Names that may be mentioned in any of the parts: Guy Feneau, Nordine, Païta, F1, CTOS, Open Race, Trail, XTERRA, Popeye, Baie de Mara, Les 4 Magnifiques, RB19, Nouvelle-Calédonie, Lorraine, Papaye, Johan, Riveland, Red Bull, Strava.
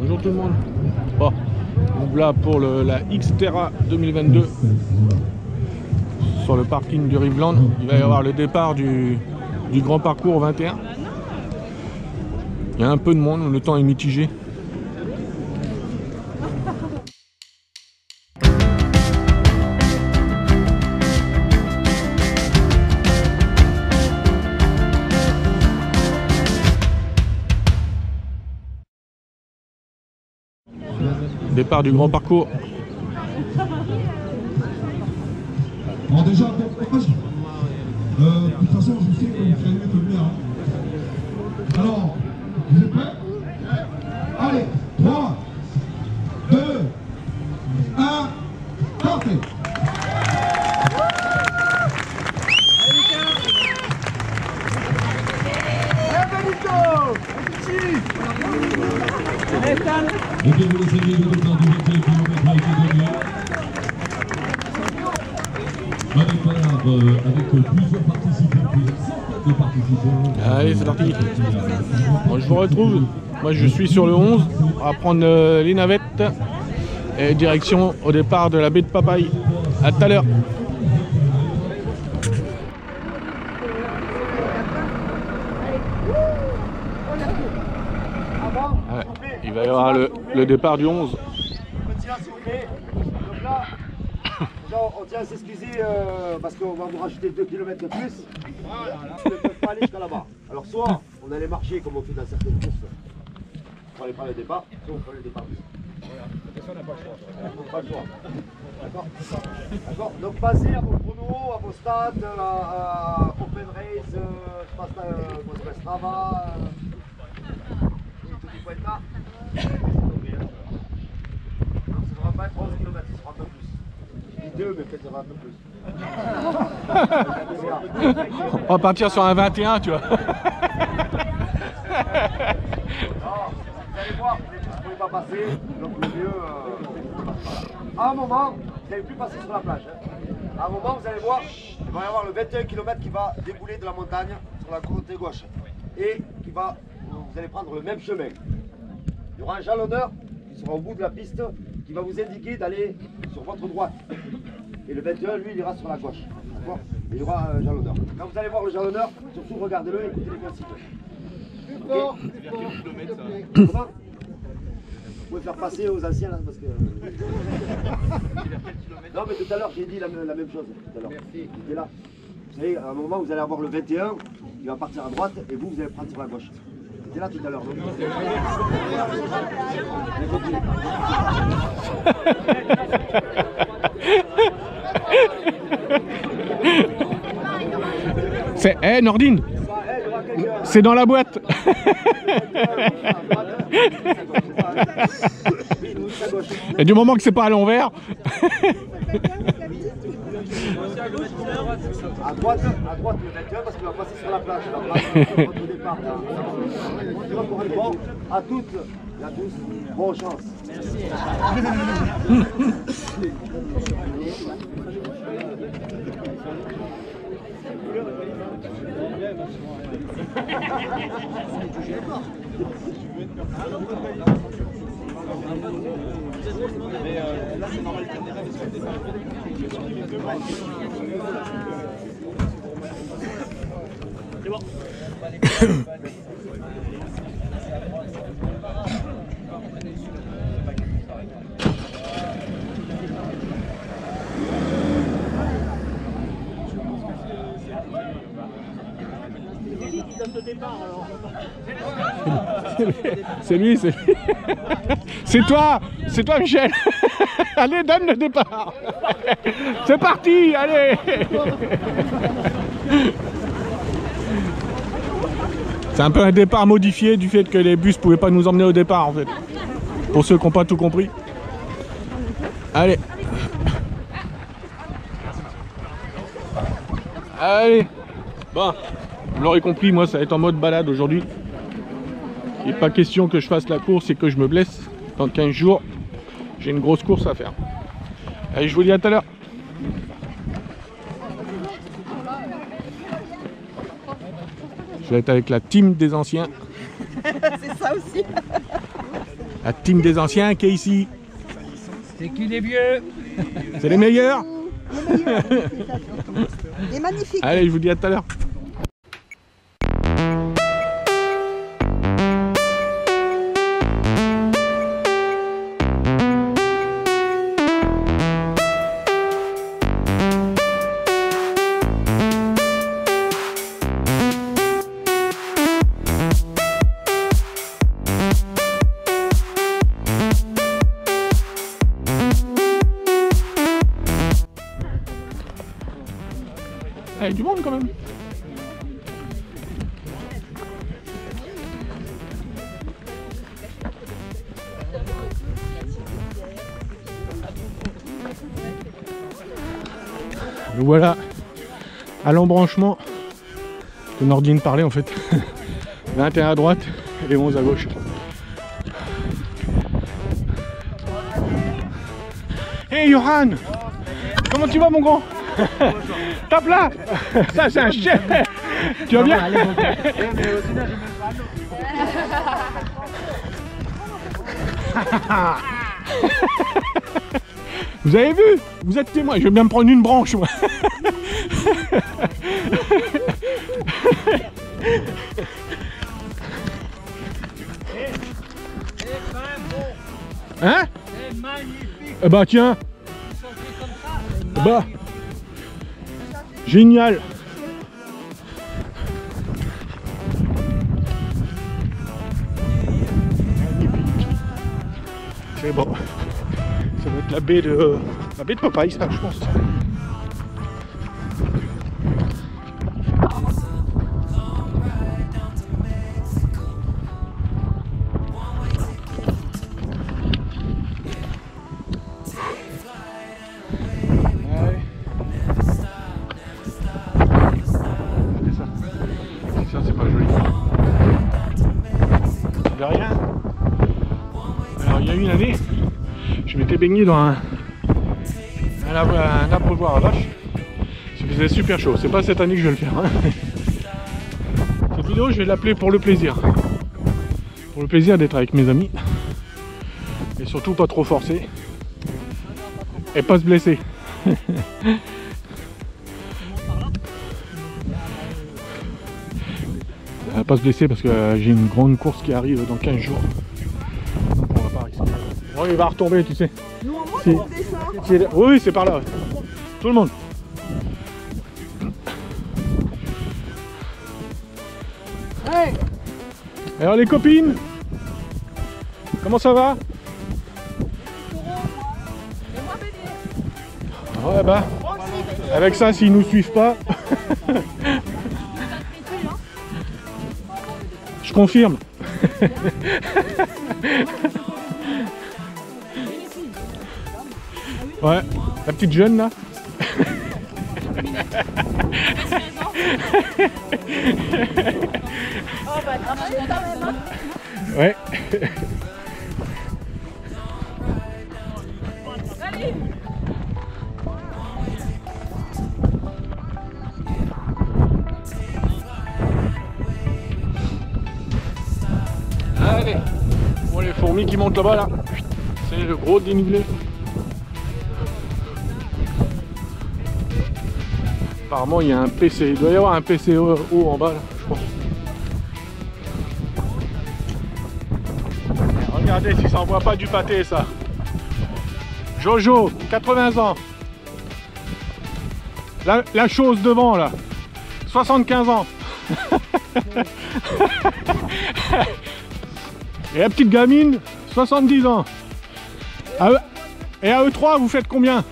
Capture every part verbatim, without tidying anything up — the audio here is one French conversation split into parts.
Bonjour tout le monde. Bon, donc là pour le, la XTERRA deux mille vingt-deux sur le parking du Riveland, il va y avoir le départ du, du grand parcours vingt et un. Il y a un peu de monde, le temps est mitigé. Départ du grand parcours. Bon, déjà, bon courage. Euh, de toute façon, je sais que vous allez mettre le meilleur. Alors, vous êtes prêts? Allez, trois, deux, un, partez. Allez, Lucas. Allez, Benito. Et bien vous laissez les autres dans du vingt-cinq kilomètres avec les demi-heures. Avec, euh, avec plusieurs participants, plusieurs centaines de participants. Allez, c'est parti. Bon, je vous retrouve. Moi, je suis sur le onze. On va prendre euh, les navettes. Et direction au départ de la baie de Papaye. À tout à l'heure. Il va y avoir le, le départ du onze. Petit là, s'il vous plaît. Donc là, déjà, on tient à s'excuser euh, parce qu'on va vous rajouter deux kilomètres de plus. Voilà, là, on ne peut pas aller jusqu'à là-bas. Alors, soit on allait marcher comme on fait dans certaines courses pour aller prendre le départ, soit on prend le départ. Voilà. Et ça, on n'a pas le choix. On n'a pas le choix. D'accord ? D'accord ? Donc, basé à vos pronos, à vos stades, à, à Open Race, euh, je passe à euh, Strava. Euh, Païta, ça ne va pas être onze kilomètres, ça sera un peu plus. deux, mais peut-être ça va un peu plus. On va partir sur un vingt et un, tu vois. Non, vous allez voir, vous ne pouvez pas passer, donc le mieux. Euh... À un moment, vous n'allez plus passer sur la plage. Hein. À un moment, vous allez voir, il va y avoir le vingt et un kilomètres qui va débouler de la montagne sur la côté gauche et qui va. Vous allez prendre le même chemin. Il y aura un jalonneur qui sera au bout de la piste qui va vous indiquer d'aller sur votre droite. Et le vingt et un, lui, il ira sur la gauche. D'accord ? Il y aura un jalonneur. Quand vous allez voir le jalonneur, surtout regardez-le et écoutez les consignes. Plus fort, plus fort. Comment ? Vous pouvez faire passer aux anciens là parce que. Non, mais tout à l'heure, j'ai dit la, la même chose. Tout à l'heure. J'étais là. Vous savez, à un moment, vous allez avoir le vingt et un, il va partir à droite et vous, vous allez prendre sur la gauche. C'est là tout à l'heure. C'est... Eh, hey, Nordine, c'est dans la boîte. Et du moment que c'est pas à l'envers... À droite, à droite, le vingt et un parce qu'il va passer sur la plage. Au départ, bon, à toutes et à tous, bonne chance. Merci. Mais euh, là c'est normal qu'il y ait des règles parce que c'est pas le bon. C'est bon. C'est lui, c'est lui. C'est toi, c'est toi Michel. Allez, donne le départ. C'est parti, allez. C'est un peu un départ modifié du fait que les bus ne pouvaient pas nous emmener au départ en fait. Pour ceux qui n'ont pas tout compris. Allez. Allez. Bon. Vous l'aurez compris, moi ça va être en mode balade aujourd'hui. Il n'est pas question que je fasse la course et que je me blesse. Dans quinze jours, j'ai une grosse course à faire. Allez, je vous dis à tout à l'heure. Je vais être avec la team des anciens. C'est ça aussi. La team des anciens qui est ici. C'est qui les vieux? C'est les meilleurs. Les meilleurs. Les magnifiques. Allez, je vous dis à tout à l'heure. Il y a du monde quand même. Nous voilà à l'embranchement que Nordine parlait en fait. vingt et un à droite et onze à gauche. Hey Johan, comment tu vas mon grand? Tape là. Ça c'est un chien. Tu vas bien? Vous avez vu? Vous êtes témoin. Je vais bien me prendre une branche moi. Hein? C'est magnifique. Eh bah tiens. Bah génial. C'est bon. Ça doit être la baie de... La baie de Popeye, ça, je pense. Dans un, un abreuvoir à vache, ça faisait super chaud. C'est pas cette année que je vais le faire. Hein. Cette vidéo, je vais l'appeler pour le plaisir, pour le plaisir d'être avec mes amis et surtout pas trop forcer et pas se blesser. euh, pas se blesser parce que j'ai une grande course qui arrive dans quinze jours. Donc on va pas risquer. Oh, il va retomber, tu sais. Si, si, oui, c'est par là. Tout le monde. Hey. Alors les copines, comment ça va? Ouais bah, avec ça, s'ils nous suivent pas, je confirme. Ouais, la petite jeune là. Ouais. Allez, bon, les fourmis qui montent là-bas là, c'est le gros dénivelé. Apparemment il y a un P C, il doit y avoir un P C haut en bas là, je pense. Regardez si ça envoie pas du pâté ça. Jojo, quatre-vingts ans. La, la chose devant là, soixante-quinze ans. Et la petite gamine, soixante-dix ans. Et à eux trois, vous faites combien?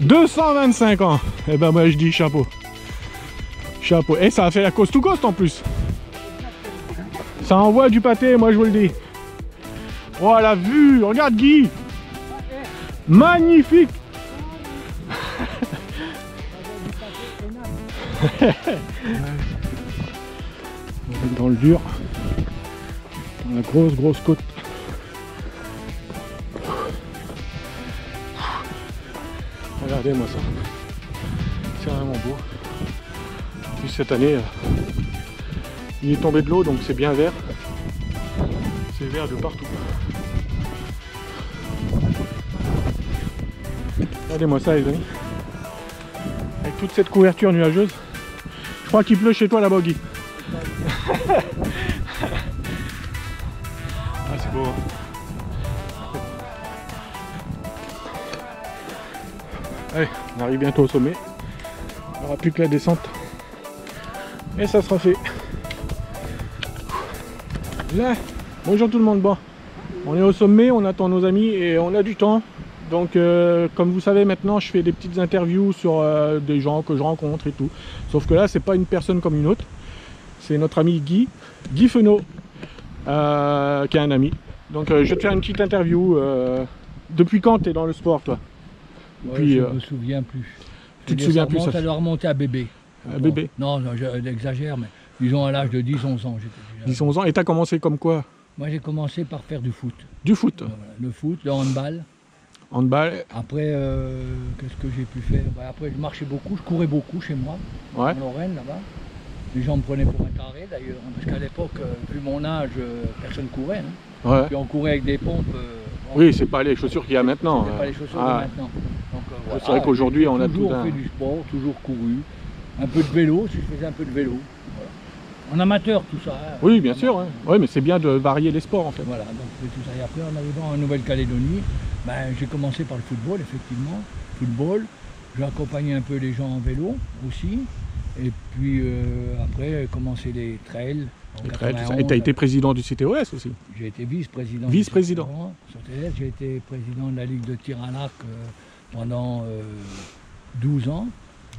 deux cent vingt-cinq ans. Et eh ben moi je dis chapeau. Chapeau. Et ça a fait la coast to coast en plus. Ça envoie du pâté, moi je vous le dis. Oh la vue, regarde Guy. Magnifique. Dans le dur. Dans la grosse grosse côte. Regardez-moi ça, c'est vraiment beau. Puis cette année, euh, il est tombé de l'eau donc c'est bien vert. verre de partout. Regardez-moi ça les amis. Avec toute cette couverture nuageuse. Je crois qu'il pleut chez toi là-bas Guy. Ah c'est beau hein. Allez, on arrive bientôt au sommet. Il n'y aura plus que la descente. Et ça sera fait. Là, bonjour tout le monde, bon. On est au sommet, on attend nos amis et on a du temps. Donc euh, comme vous savez maintenant je fais des petites interviews sur euh, des gens que je rencontre et tout. Sauf que là c'est pas une personne comme une autre. C'est notre ami Guy, Guy Feneau, euh, qui est un ami. Donc euh, je vais te faire une petite interview. Euh, depuis quand tu es dans le sport toi? Ouais, Puis, je ne euh, me souviens plus. Tu te souviens plus ça? Alors remonter à bébé. À bébé? Non, non j'exagère mais disons à l'âge de dix onze ans. dix onze ans et tu as commencé comme quoi? Moi j'ai commencé par faire du foot. Du foot voilà, le foot, le handball. Handball. Après, euh, qu'est-ce que j'ai pu faire? Bah, après, je marchais beaucoup, je courais beaucoup chez moi, ouais. En Lorraine, là-bas. Les gens me prenaient pour un taré, d'ailleurs, parce qu'à l'époque, vu mon âge, personne courait. Hein. Ouais. Puis on courait avec des pompes. Euh, oui, c'est pas les chaussures qu'il y a maintenant. C'est pas les chaussures ah. maintenant. C'est euh, ah, vrai ah, qu'aujourd'hui, on a toujours tout un... fait du sport, toujours couru, un peu de vélo, si je faisais un peu de vélo. Voilà. En amateur, tout ça. Hein, oui, bien sûr. Hein. Oui, mais c'est bien de varier les sports, en fait. Voilà, donc tout ça. Et après, en arrivant en Nouvelle-Calédonie, ben, j'ai commencé par le football, effectivement, football, j'ai accompagné un peu les gens en vélo aussi, et puis euh, après commencé les trails. Les trails et tu as été président du C T O S aussi? J'ai été vice-président. Vice-président. J'ai été président de la Ligue de tir à l'arc euh, pendant euh, douze ans.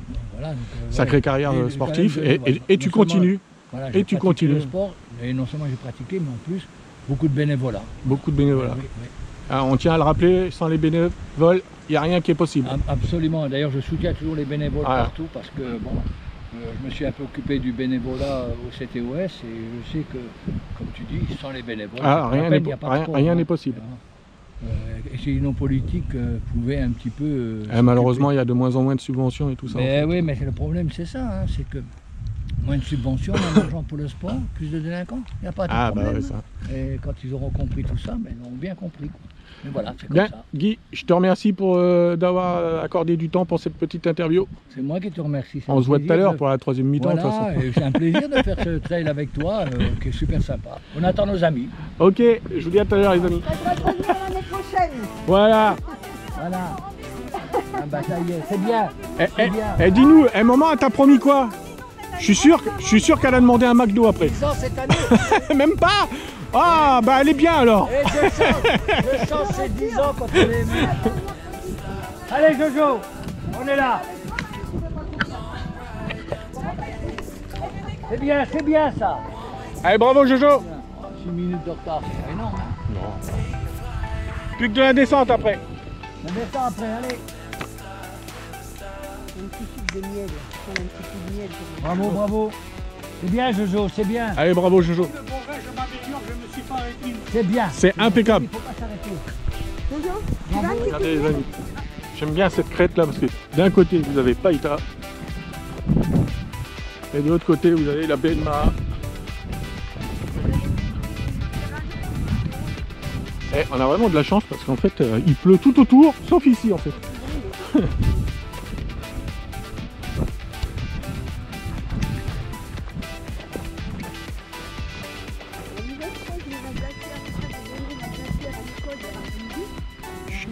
Donc, voilà, donc, euh, sacrée ouais, carrière et, sportive, et, et, et tu continues. Voilà, et tu continues. Le sport, et non seulement j'ai pratiqué, mais en plus, beaucoup de bénévolat. Beaucoup de bénévolat. Oui, oui. Ah, on tient à le rappeler, sans les bénévoles, il n'y a rien qui est possible. Absolument, d'ailleurs je soutiens toujours les bénévoles ah. partout parce que bon, euh, je me suis un peu occupé du bénévolat au C T O S et je sais que, comme tu dis, sans les bénévoles, ah, rien n'est po possible. Euh, et si nos politiques euh, pouvaient un petit peu... Euh, eh, malheureusement, il y a de moins en moins de subventions et tout ça. Mais, en fait. Oui, mais le problème c'est ça, hein, c'est que... Moins de subventions, moins d'argent pour le sport, plus de délinquants, il n'y a pas de ah, problème. Bah ouais, ça. Et quand ils auront compris tout ça, mais ils l'ont bien compris. Mais voilà, c'est comme bien, ça. Guy, je te remercie pour euh, d'avoir accordé du temps pour cette petite interview. C'est moi qui te remercie. On se voit tout à l'heure de... pour la troisième mi-temps. Voilà, c'est un plaisir de faire ce trail avec toi, euh, qui est super sympa. On attend nos amis. Ok, je vous dis à tout à l'heure les amis. Voilà. Voilà. Ah bah ça y est, c'est bien. Eh, eh, eh dis-nous, eh, maman, t'as promis quoi? Je suis sûr, je suis sûr qu'elle a demandé un McDo après. Cette année. Même pas. Ah bah elle est bien alors. Et je chante, je chante ces dix ans quand on est... Allez Jojo, on est là. C'est bien, c'est bien ça. Allez bravo Jojo. six minutes de retard, c'est pas énorme. Hein. Non. Plus que de la descente après. La descente après, allez. Un petit peu de miel. Un petit peu de miel. Bravo, bravo. C'est bien, Jojo, c'est bien. Allez, bravo, Jojo. Le bon vin, je m'améliore, je me suis pas arrêté. C'est bien. C'est impeccable. Il ne faut pas s'arrêter. Jojo, tu vas un petit peu. Regardez, les amis. J'aime bien cette crête là parce que d'un côté, vous avez Païta. Et de l'autre côté, vous avez la baie de Mara. Et on a vraiment de la chance parce qu'en fait, euh, il pleut tout autour, sauf ici en fait.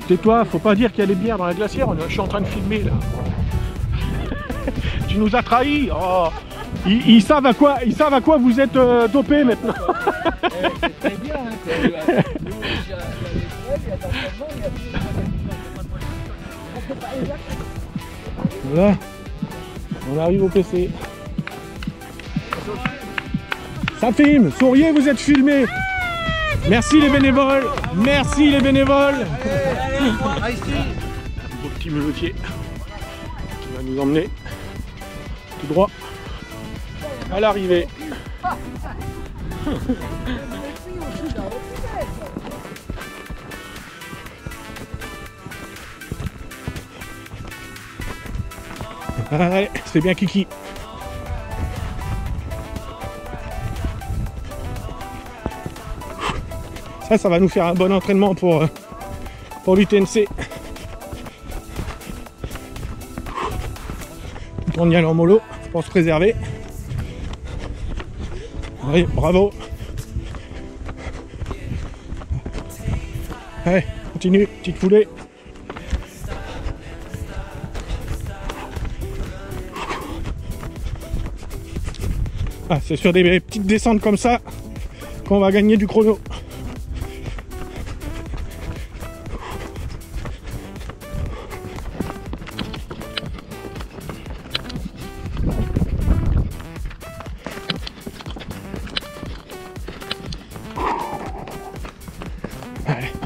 Tais-toi, faut pas dire qu'il y a des bières dans la glacière, je suis en train de filmer là. Tu nous as trahis. Oh. Ils, ils, savent à quoi, ils savent à quoi vous êtes euh, dopés maintenant. C'est très bien. Voilà, on arrive au P C. Ça filme, souriez, vous êtes filmés. Merci les bénévoles, merci les bénévoles. Allez, le petit muletier qui va nous emmener tout droit à l'arrivée. Allez, c'est bien Kiki. Là, ça va nous faire un bon entraînement pour, pour l'U T M C. Tout en y allant mollo pour se préserver. Allez, bravo. Allez, continue, petite foulée. Ah, c'est sur des petites descentes comme ça qu'on va gagner du chrono.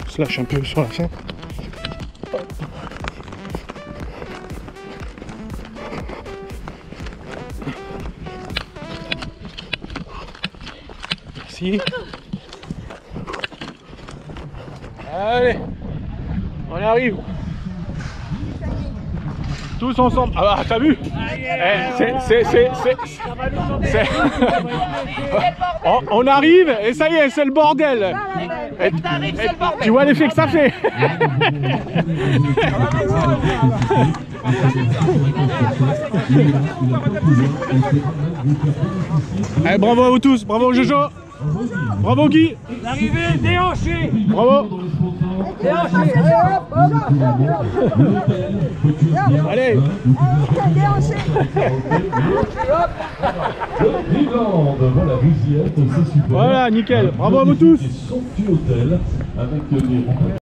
On se lâche un peu sur la fin. Merci. Allez, on arrive. Tous ensemble. Ah bah t'as vu? C'est, c'est, c'est, c'est. On arrive et ça y est, c'est le bordel. Et, et, tu vois l'effet que ça fait. Allez, bravo à vous tous, bravo Jojo, bravo Guy. L'arrivée déhanchée. Bravo. Déhanchée. Allez. Voilà, nickel. Bravo à vous tous. Avec